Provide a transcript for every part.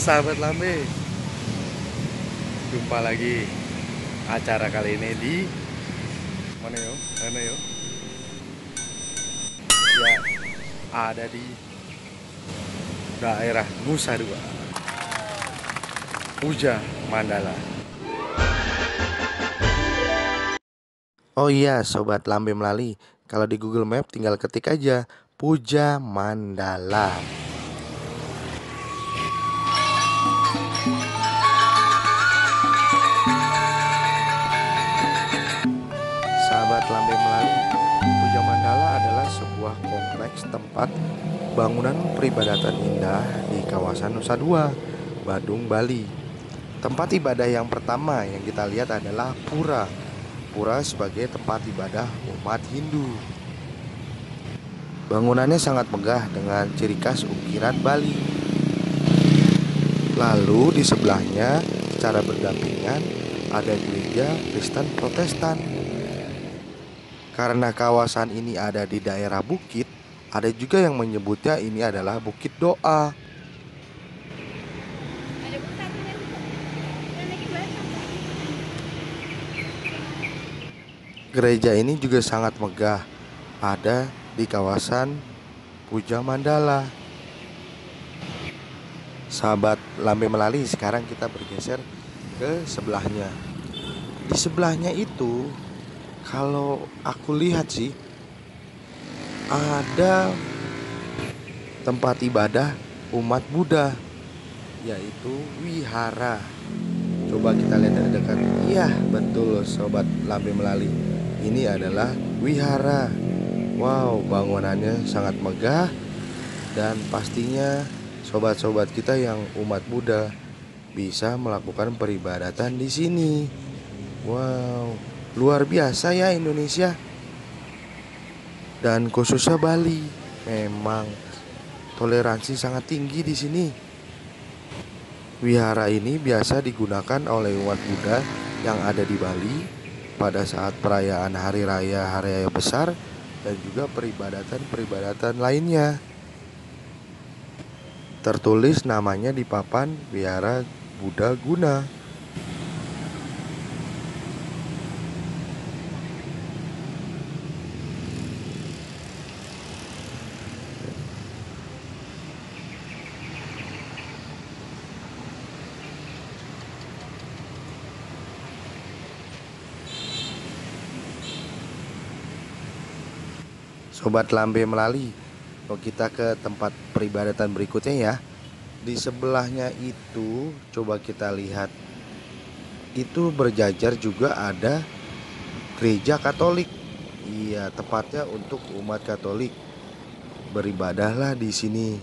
Sahabat Lambe, jumpa lagi acara kali ini di mana yo? Mana yo? Ya, ada di daerah Nusa Dua, Puja Mandala. Oh iya, Sobat Lambe Melali, kalau di Google Map tinggal ketik aja Puja Mandala. Sahabat Lambe Melali, Puja Mandala adalah sebuah kompleks tempat bangunan peribadatan indah di kawasan Nusa Dua, Badung, Bali. Tempat ibadah yang pertama yang kita lihat adalah pura. Pura sebagai tempat ibadah umat Hindu. Bangunannya sangat megah dengan ciri khas ukiran Bali. Lalu di sebelahnya secara berdampingan ada gereja Kristen Protestan. Karena kawasan ini ada di daerah bukit, ada juga yang menyebutnya ini adalah Bukit Doa. Gereja ini juga sangat megah, ada di kawasan Puja Mandala. Sahabat Lambe Melali, sekarang kita bergeser ke sebelahnya. Di sebelahnya itu, kalau aku lihat sih, ada tempat ibadah umat Buddha, yaitu wihara. Coba kita lihat dari dekat. Iya, betul Sobat Lambe Melali, ini adalah wihara. Wow, bangunannya sangat megah dan pastinya sobat-sobat kita yang umat Buddha bisa melakukan peribadatan di sini. Wow, luar biasa ya Indonesia. Dan khususnya Bali, memang toleransi sangat tinggi di sini. Wihara ini biasa digunakan oleh umat Buddha yang ada di Bali pada saat perayaan hari raya besar dan juga peribadatan-peribadatan lainnya. Tertulis namanya di papan wihara Buddha Guna. Sobat Lambe Melali, kita ke tempat peribadatan berikutnya ya. Di sebelahnya itu, coba kita lihat, itu berjajar juga ada gereja Katolik. Iya, tepatnya untuk umat Katolik. Beribadahlah di sini.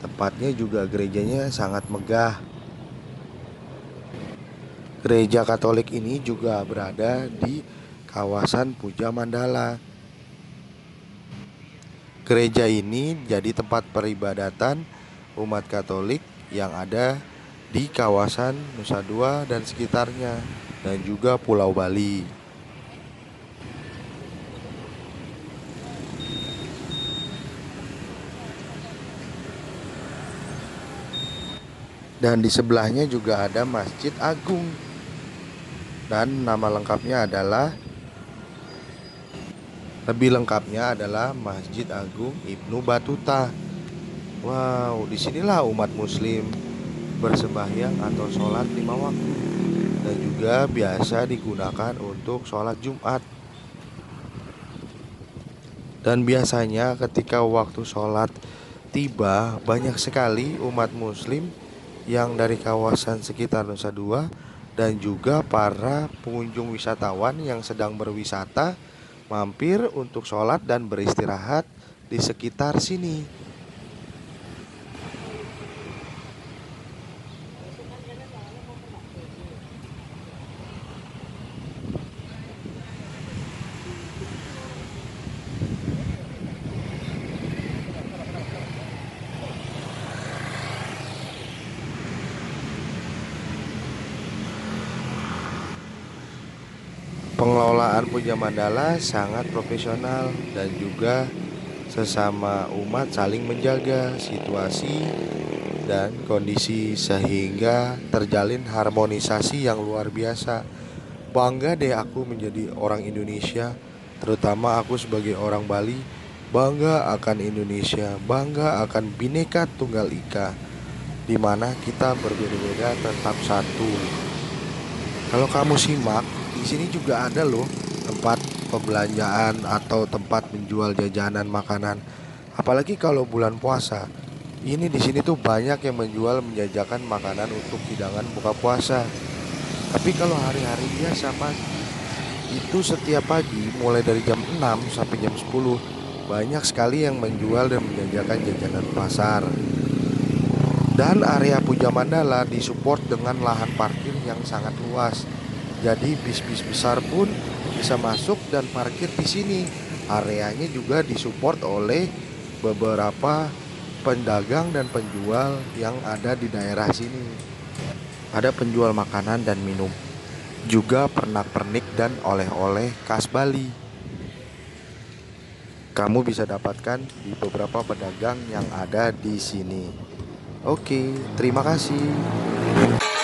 Tempatnya juga gerejanya sangat megah. Gereja Katolik ini juga berada di kawasan Puja Mandala. Gereja ini jadi tempat peribadatan umat Katolik yang ada di kawasan Nusa Dua dan sekitarnya, dan juga Pulau Bali. Dan di sebelahnya juga ada Masjid Agung, dan nama lengkapnya adalah Masjid Agung Ibnu Batuta. Wow, disinilah umat muslim bersembahyang atau sholat 5 waktu, dan juga biasa digunakan untuk sholat Jumat. Dan biasanya ketika waktu sholat tiba, banyak sekali umat muslim yang dari kawasan sekitar Nusa Dua dan juga para pengunjung wisatawan yang sedang berwisata mampir untuk sholat dan beristirahat di sekitar sini. Pengelolaan Puja Mandala sangat profesional dan juga sesama umat saling menjaga situasi dan kondisi sehingga terjalin harmonisasi yang luar biasa. Bangga deh aku menjadi orang Indonesia, terutama aku sebagai orang Bali. Bangga akan Indonesia, bangga akan Bhinneka Tunggal Ika, di mana kita berbeda-beda tetap satu. Kalau kamu simak, di sini juga ada loh tempat perbelanjaan atau tempat menjual jajanan makanan. Apalagi kalau bulan puasa. Ini di sini tuh banyak yang menjual menjajakan makanan untuk hidangan buka puasa. Tapi kalau hari-hari biasa Mas, itu setiap pagi mulai dari jam 6 sampai jam 10 banyak sekali yang menjual dan menjajakan jajanan pasar. Dan area Puja Mandala disupport dengan lahan parkir yang sangat luas. Jadi bis-bis besar pun bisa masuk dan parkir di sini. Areanya juga disupport oleh beberapa pedagang dan penjual yang ada di daerah sini. Ada penjual makanan dan minum, juga pernak-pernik dan oleh-oleh khas Bali. Kamu bisa dapatkan di beberapa pedagang yang ada di sini. Oke, terima kasih.